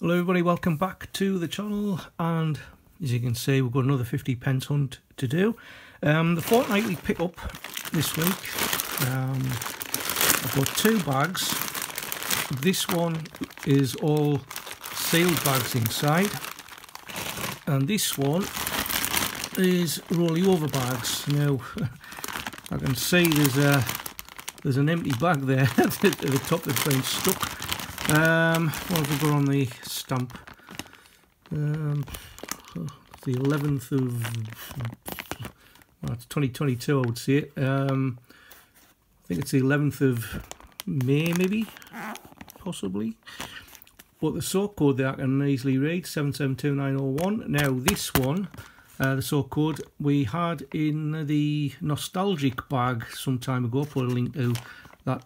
Hello everybody, welcome back to the channel, and as you can see we've got another 50 pence hunt to do. The fortnightly pick up this week, I've got two bags. This one is all sealed bags inside, and this one is rolly over bags. Now I can see there's an empty bag there at the top that's been stuck. What have we got on the stamp? The 11th of... well, it's 2022, I would say it. I think it's the 11th of May, maybe? Possibly. But the sort code there I can easily read, 772901. Now, this one, the sort code, we had in the nostalgic bag some time ago. I'll put a link to that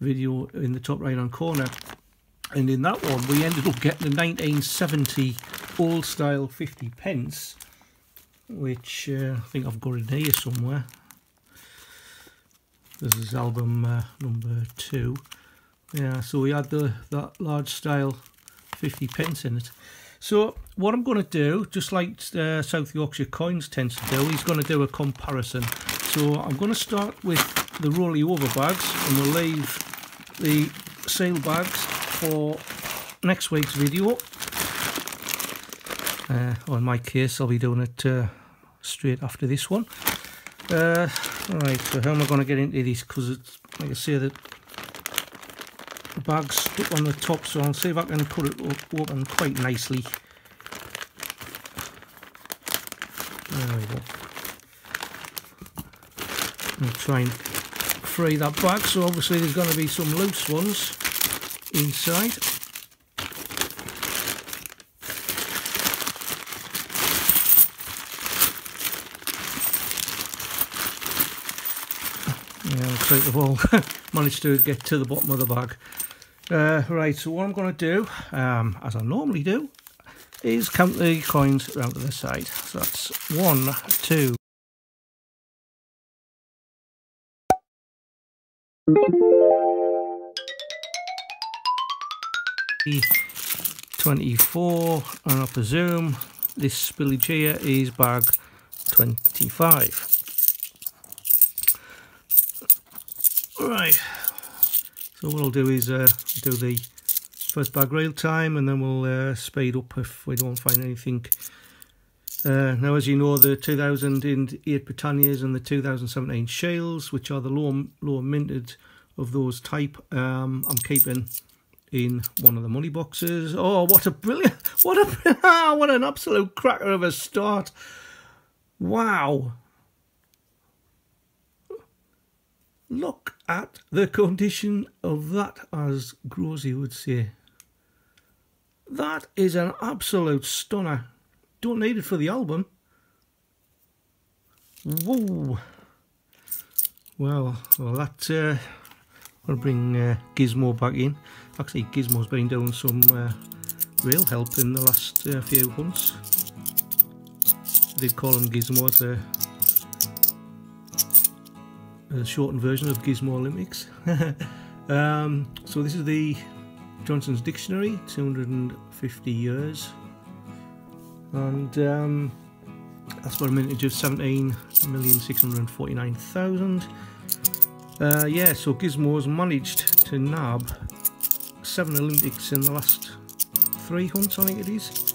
video in the top right hand corner, and in that one we ended up getting the 1970 old style 50 pence, which I think I've got in here somewhere. This is album number 2. Yeah, so we had that large style 50 pence in it. So what I'm going to do, just like South Yorkshire Coins tends to do, he's going to do a comparison. So I'm going to start with the rolly over bags, and we'll leave the sale bags for next week's video, or in my case I'll be doing it straight after this one. Alright, so how am I going to get into this, because it's like I say, that the bag's stuck on the top, so I'll see if I can cut it open quite nicely. There we go. I'm going to try and free that bag, so obviously there's going to be some loose ones inside. Yeah, looks like they've all managed to get to the bottom of the bag. Right, so what I'm going to do, as I normally do, is count the coins round to the side. So that's 1, 2. $24, and I presume this spillage here is bag 25. Right, so what I'll do is do the first bag real time, and then we'll speed up if we don't find anything. Now, as you know, the 2008 Britannias and the 2017 Shales, which are the lower minted of those type, I'm keeping in one of the money boxes. Oh, what an absolute cracker of a start. Wow. Look at the condition of that, as Grosy would say. That is an absolute stunner. Don't need it for the album. Whoa. Well, that... I'll bring Gizmo back in. Actually, Gizmo's been doing some real help in the last few hunts. I did call him Gizmo. It's a shortened version of Gizmo Olympics. So this is the Johnson's Dictionary, 250 years. And that's got a mintage of 17,649,000. Yeah, so Gizmo's managed to nab 7 Olympics in the last 3 hunts, I think it is.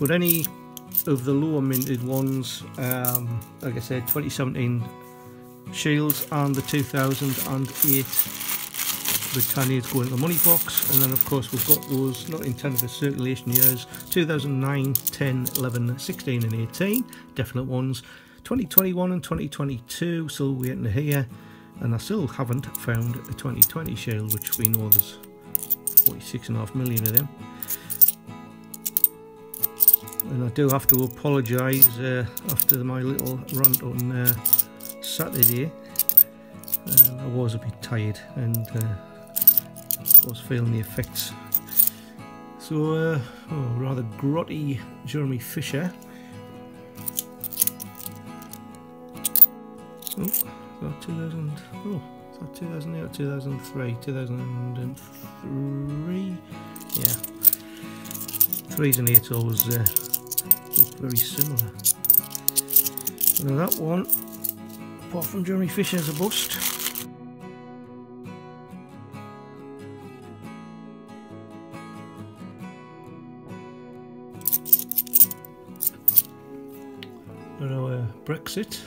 But any of the lower minted ones, like I said, 2017 Shields and the 2008 Britannias go into the money box. And then of course we've got those not intended for circulation years, 2009, 10, 11, 16 and 18, definite ones. 2021 and 2022, still waiting to hear, and I still haven't found a 2020 shell, which we know there's 46.5 million of them. And I do have to apologise after my little rant on Saturday. I was a bit tired and I was feeling the effects. So, rather grotty Jeremy Fisher. Oh. So 2000, oh, so 2008, 2003, 2003, yeah. Threes and eights always look very similar. Now that one, apart from Jeremy Fisher's a bust. Brexit.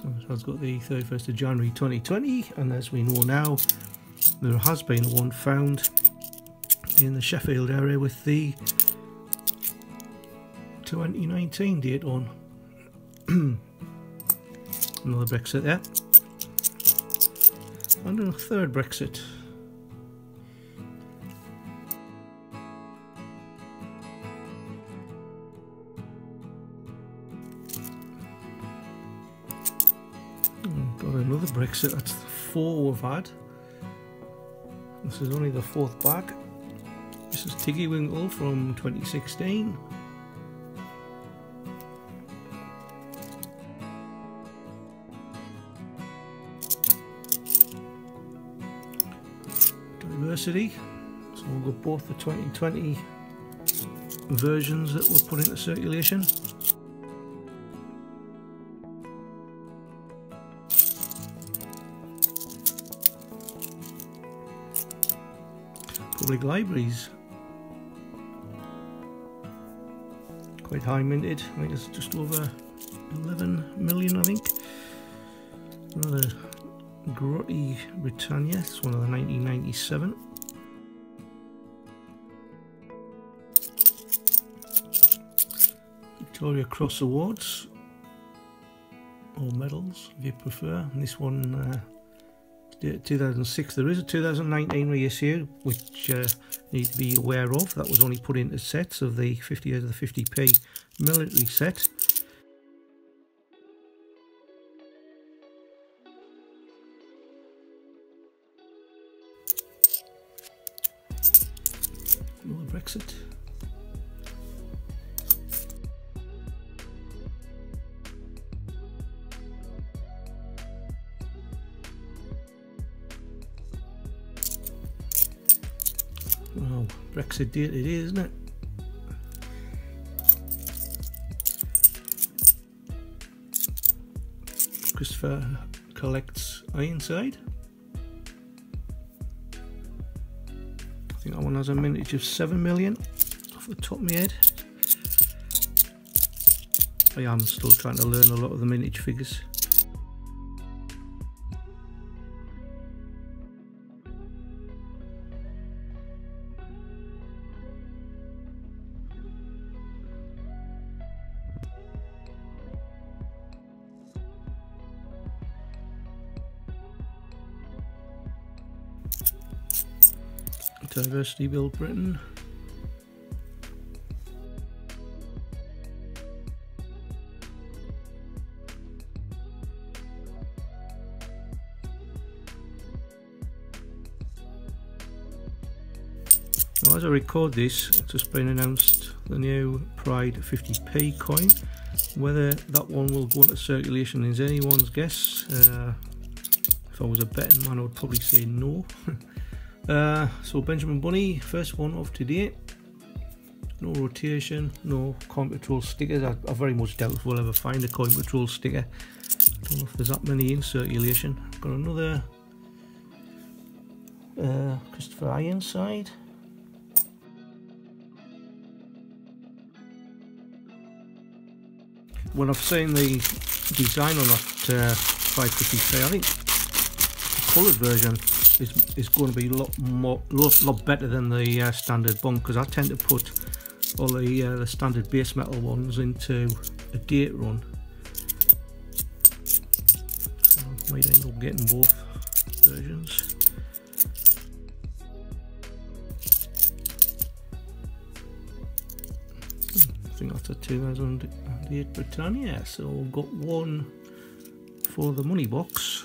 So it's got the 31st of January 2020, and as we know now, there has been one found in the Sheffield area with the 2019 date on. Another Brexit there, and a third Brexit. Another Brexit, that's the 4 we've had. This is only the 4th bag. This is Tiggy Wingle from 2016. Diversity, so we'll got both the 2020 versions that were put into circulation. Public libraries, quite high minted. I think it's just over 11 million. I think another grotty Britannia. It's one of the 1997. Victoria Cross awards or medals, if you prefer. And this one. 2006. There is a 2019 reissue which you need to be aware of. That was only put into sets of the 50 years of the 50p military set. Another Brexit. Wow, Brexit date it is, isn't it? Christopher collects Ironside. I think that one has a mintage of 7 million off the top of my head. I am still trying to learn a lot of the mintage figures. Diversity Build Britain. Well, as I record this, it's just been announced the new Pride 50p coin. Whether that one will go into circulation is anyone's guess. If I was a betting man, I would probably say no. So Benjamin Bunny, first one of today. No rotation, no coin patrol stickers. I very much doubt we'll ever find a coin patrol sticker. I don't know if there's that many in circulation. I've got another Christopher Ironside. When I've seen the design on that 550p, I think the coloured version is going to be a lot better than the standard one, because I tend to put all the standard base metal ones into a date run. So I might end up getting both versions. I think that's a 2008 Britannia, so we've got one for the money box.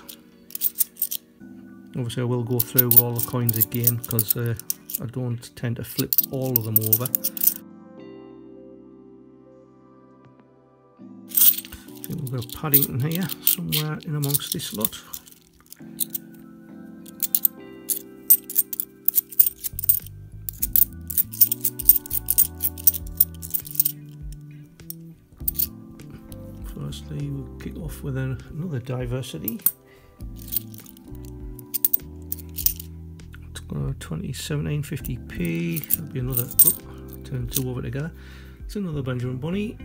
Obviously I will go through all the coins again, because I don't tend to flip all of them over. I think think we've got a Paddington here somewhere in amongst this lot. Firstly, we'll kick off with another diversity. It's got a 2017 50p. That'll be another. Oh, turn two over together. It's another Benjamin Bunny.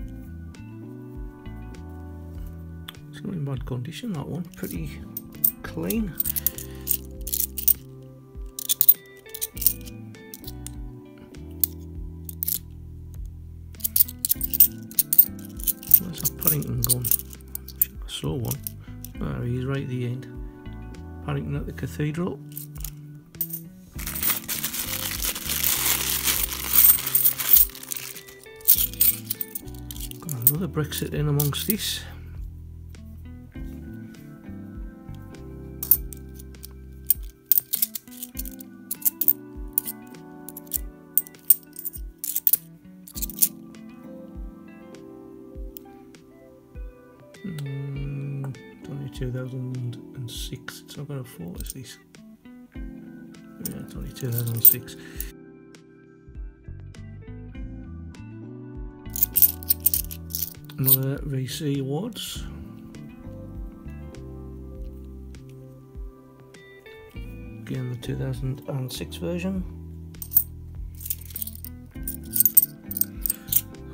It's not in bad condition, that one, pretty clean. Where's that Paddington gone? I saw one. There he is, right at the end. Paddington at the Cathedral. Got another Brexit in amongst this. What is this? Yeah, it's only 2006. Another VC awards. Again, the 2006 version.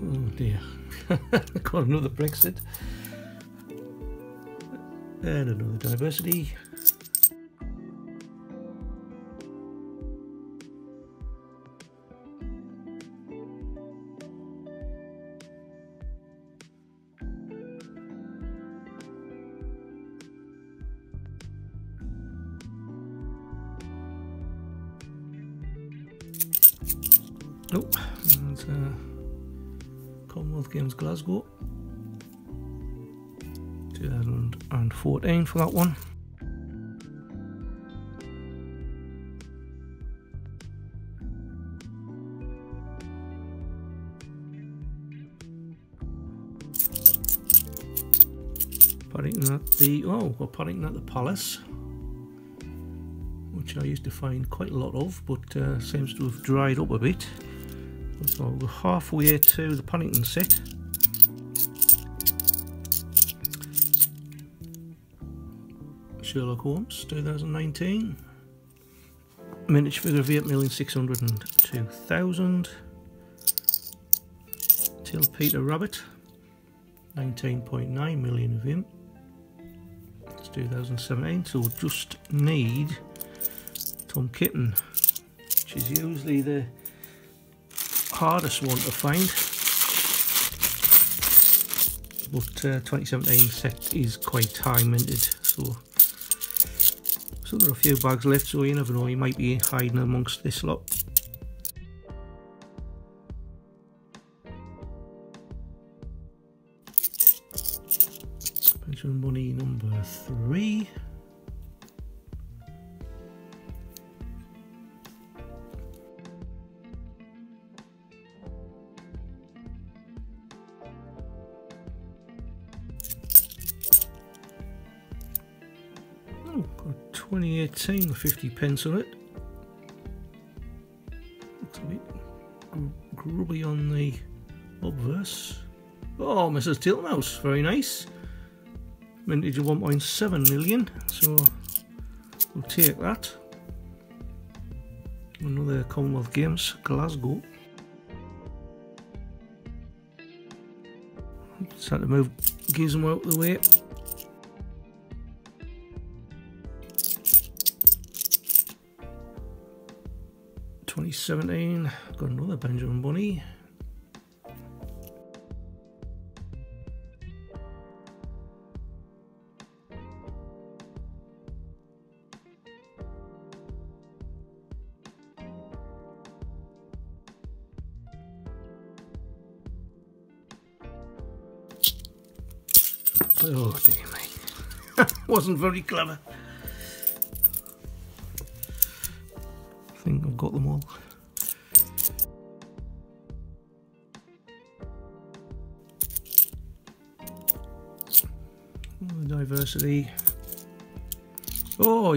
Oh dear. Got another Brexit. And another diversity. Oh, and Commonwealth Games Glasgow 2014 for that one. Paddington at the Paddington at the Palace, which I used to find quite a lot of, but seems to have dried up a bit. So we're halfway to the Paddington set. Sherlock Holmes 2019. Miniature figure of 8,602,000. Till Peter Rabbit. 19.9 million of him. It's 2017, so we'll just need Tom Kitten, which is usually the hardest one to find, but 2017 set is quite high minted, so there are a few bags left, so you never know, you might be hiding amongst this lot. Pension money number 3. Oh, got 2018 with 50p on it. Looks a bit grubby on the obverse. Oh, Mrs. Tiltmouse, very nice. Mintage of 1.7 million, so we'll take that. Another Commonwealth Games, Glasgow. Just had to move Gizmo out of the way. Got another Benjamin Bunny. Oh dear me. Wasn't very clever. I think I've got them all. Diversity. Oh.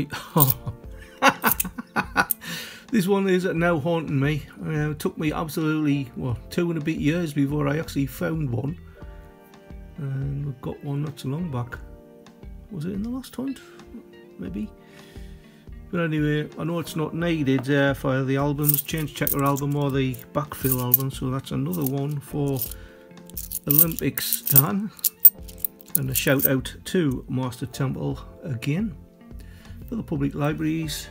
This one is now haunting me. It took me absolutely, well, 2 and a bit years before I actually found one. And we've got one not so long back. Was it in the last hunt? Maybe. But anyway, I know it's not needed for the albums, Change Checker album or the backfill album. So that's another one for Olympics Stan. And a shout out to Master Temple again. For the public libraries.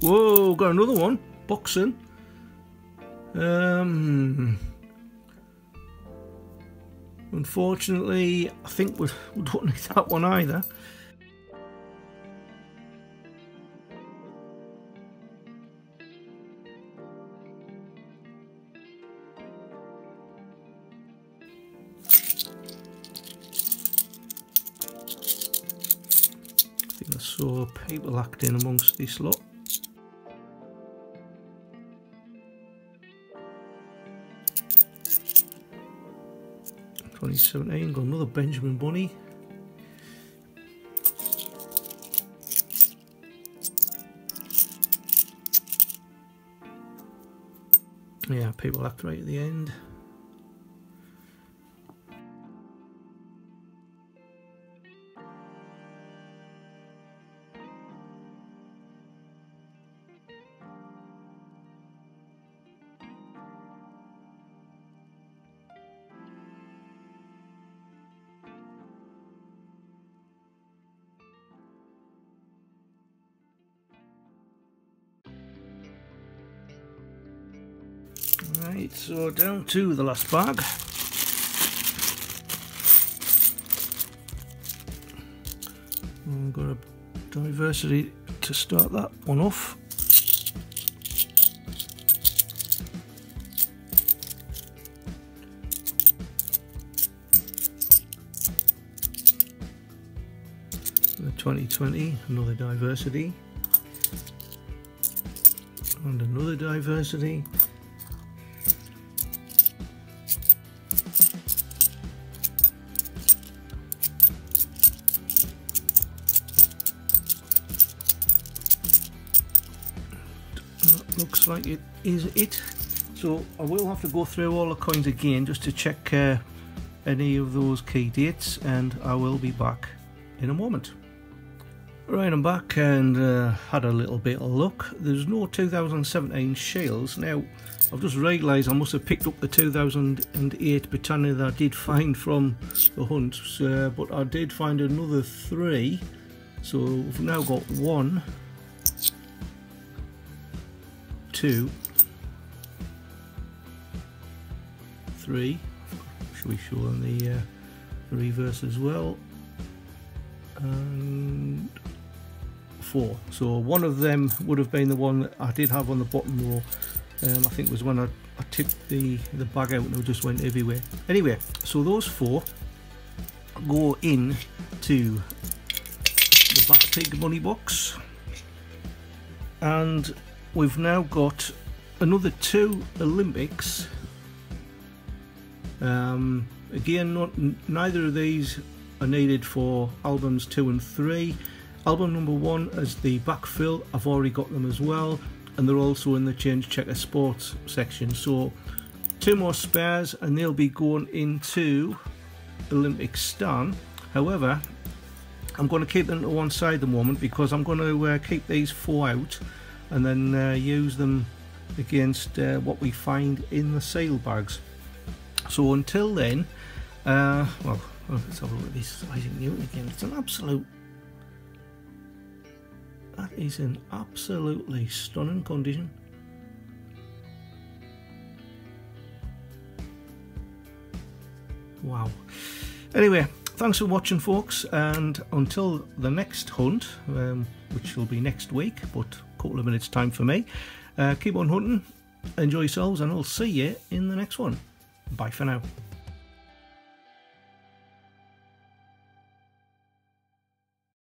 Whoa, got another one. Boxing. Unfortunately, I think we don't need that one either. I think I saw people acting amongst this lot. Got another Benjamin Bunny. Yeah, people act right at the end. Right, so down to the last bag. We've got a Diversity to start that one off. The 2020, another Diversity. And another Diversity. Looks like it is it, so I will have to go through all the coins again just to check any of those key dates, and I will be back in a moment. Right, I'm back and had a little bit of luck. There's no 2017 Shales. Now I've just realised I must have picked up the 2008 Britannia that I did find from the hunt, but I did find another 3, so we've now got 1, 2, 3. Should we show them the reverse as well? And 4. So one of them would have been the one that I did have on the bottom row. I think it was when I tipped the bag out and it just went everywhere. Anyway, so those 4 go in to the Black Pig money box, and we've now got another 2 Olympics. Again, neither of these are needed for albums 2 and 3. Album number 1 is the backfill. I've already got them as well, and they're also in the Change Checker Sports section. So 2 more spares, and they'll be going into Olympic Stan. However, I'm going to keep them to one side at the moment because I'm going to keep these 4 out, and then use them against what we find in the sale bags. So until then, well, let's have a look at this Isaac Newton again. It's an absolute, that is an absolutely stunning condition. Wow. Anyway, thanks for watching, folks, and until the next hunt, which will be next week, but couple of minutes time for me. Keep on hunting, enjoy yourselves, and I'll see you in the next one. Bye for now.